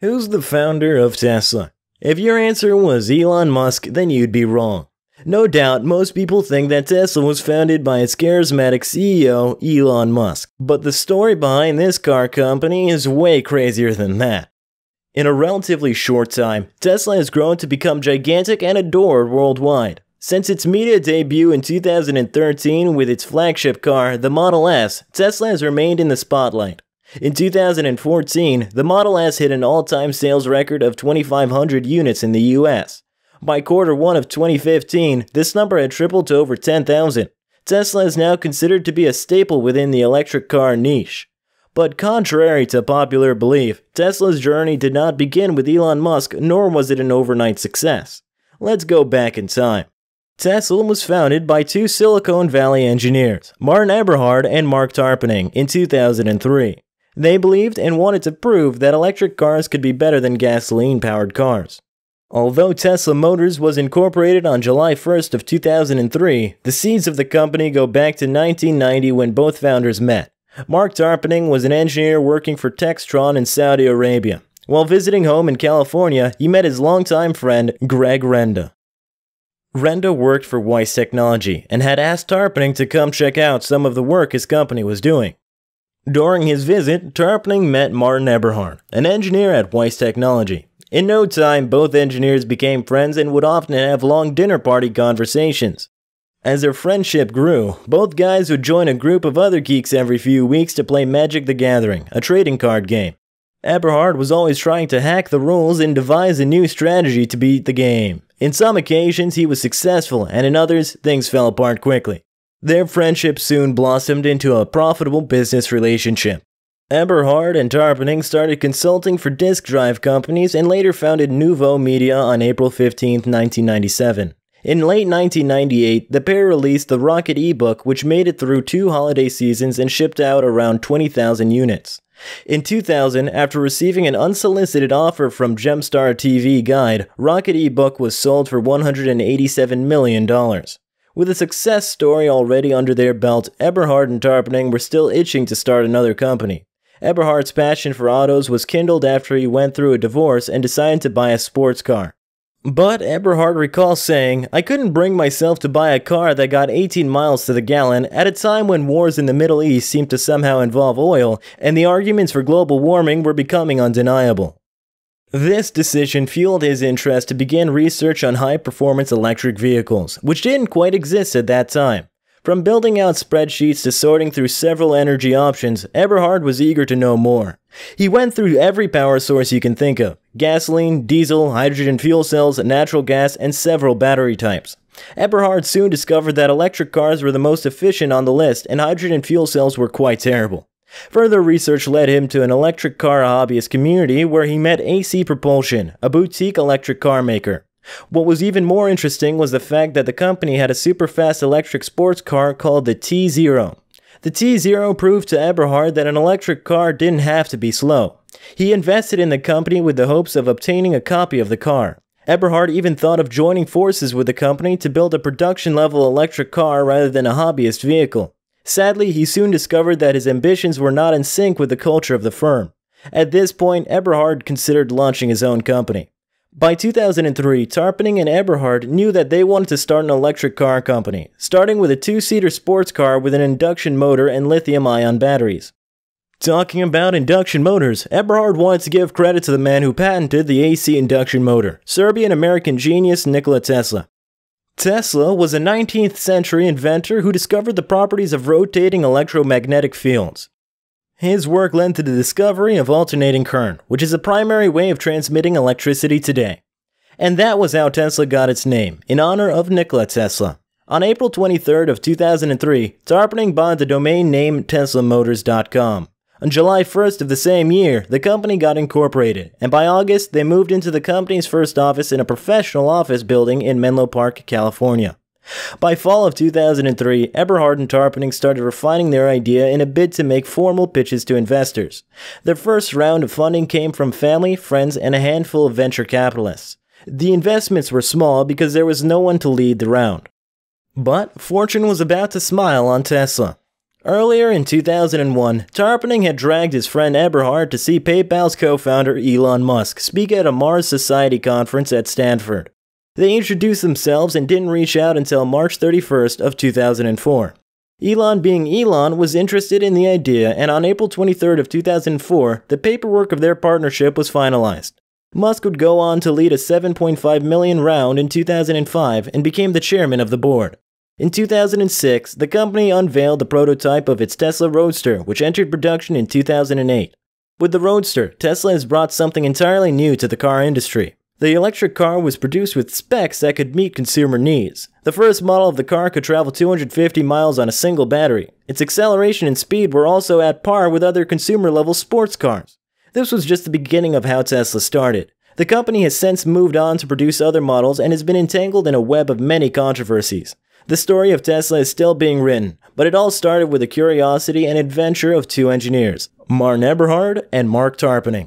Who's the founder of Tesla? If your answer was Elon Musk, then you'd be wrong. No doubt, most people think that Tesla was founded by its charismatic CEO, Elon Musk. But the story behind this car company is way crazier than that. In a relatively short time, Tesla has grown to become gigantic and adored worldwide. Since its media debut in 2013 with its flagship car, the Model S, Tesla has remained in the spotlight. In 2014, the Model S hit an all-time sales record of 2,500 units in the US. By quarter one of 2015, this number had tripled to over 10,000. Tesla is now considered to be a staple within the electric car niche. But contrary to popular belief, Tesla's journey did not begin with Elon Musk, nor was it an overnight success. Let's go back in time. Tesla was founded by two Silicon Valley engineers, Martin Eberhard and Marc Tarpenning, in 2003. They believed and wanted to prove that electric cars could be better than gasoline-powered cars. Although Tesla Motors was incorporated on July 1st of 2003, the seeds of the company go back to 1990 when both founders met. Marc Tarpenning was an engineer working for Textron in Saudi Arabia. While visiting home in California, he met his longtime friend, Greg Renda. Renda worked for Wyse Technology and had asked Tarpenning to come check out some of the work his company was doing. During his visit, Tarpenning met Martin Eberhard, an engineer at Wyse Technology. In no time, both engineers became friends and would often have long dinner party conversations. As their friendship grew, both guys would join a group of other geeks every few weeks to play Magic the Gathering, a trading card game. Eberhard was always trying to hack the rules and devise a new strategy to beat the game. In some occasions, he was successful, and in others, things fell apart quickly. Their friendship soon blossomed into a profitable business relationship. Eberhard and Tarpenning started consulting for disk drive companies and later founded NuvoMedia on April 15, 1997. In late 1998, the pair released the Rocket eBook, which made it through two holiday seasons and shipped out around 20,000 units. In 2000, after receiving an unsolicited offer from Gemstar TV Guide, Rocket eBook was sold for $187 million. With a success story already under their belt, Eberhard and Tarpenning were still itching to start another company. Eberhard's passion for autos was kindled after he went through a divorce and decided to buy a sports car. But Eberhard recalls saying, "I couldn't bring myself to buy a car that got 18 miles to the gallon at a time when wars in the Middle East seemed to somehow involve oil, and the arguments for global warming were becoming undeniable." This decision fueled his interest to begin research on high-performance electric vehicles, which didn't quite exist at that time. From building out spreadsheets to sorting through several energy options, Eberhard was eager to know more. He went through every power source you can think of: gasoline, diesel, hydrogen fuel cells, natural gas, and several battery types. Eberhard soon discovered that electric cars were the most efficient on the list, and hydrogen fuel cells were quite terrible. Further research led him to an electric car hobbyist community where he met AC Propulsion, a boutique electric car maker. What was even more interesting was the fact that the company had a super-fast electric sports car called the T-Zero. The T-Zero proved to Eberhard that an electric car didn't have to be slow. He invested in the company with the hopes of obtaining a copy of the car. Eberhard even thought of joining forces with the company to build a production-level electric car rather than a hobbyist vehicle. Sadly, he soon discovered that his ambitions were not in sync with the culture of the firm. At this point, Eberhard considered launching his own company. By 2003, Tarpenning and Eberhard knew that they wanted to start an electric car company, starting with a two-seater sports car with an induction motor and lithium-ion batteries. Talking about induction motors, Eberhard wanted to give credit to the man who patented the AC induction motor, Serbian-American genius Nikola Tesla. Tesla was a 19th-century inventor who discovered the properties of rotating electromagnetic fields. His work led to the discovery of alternating current, which is the primary way of transmitting electricity today. And that was how Tesla got its name, in honor of Nikola Tesla. On April 23rd of 2003, Tarpenning bought the domain name teslamotors.com. On July 1st of the same year, the company got incorporated, and by August, they moved into the company's first office in a professional office building in Menlo Park, California. By fall of 2003, Eberhard and Tarpenning started refining their idea in a bid to make formal pitches to investors. Their first round of funding came from family, friends, and a handful of venture capitalists. The investments were small because there was no one to lead the round. But fortune was about to smile on Tesla. Earlier in 2001, Tarpenning had dragged his friend Eberhard to see PayPal's co-founder Elon Musk speak at a Mars Society conference at Stanford. They introduced themselves and didn't reach out until March 31st of 2004. Elon being Elon was interested in the idea, and on April 23rd of 2004, the paperwork of their partnership was finalized. Musk would go on to lead a $7.5 million round in 2005 and became the chairman of the board. In 2006, the company unveiled the prototype of its Tesla Roadster, which entered production in 2008. With the Roadster, Tesla has brought something entirely new to the car industry. The electric car was produced with specs that could meet consumer needs. The first model of the car could travel 250 miles on a single battery. Its acceleration and speed were also at par with other consumer-level sports cars. This was just the beginning of how Tesla started. The company has since moved on to produce other models and has been entangled in a web of many controversies. The story of Tesla is still being written, but it all started with the curiosity and adventure of two engineers, Martin Eberhard and Marc Tarpenning.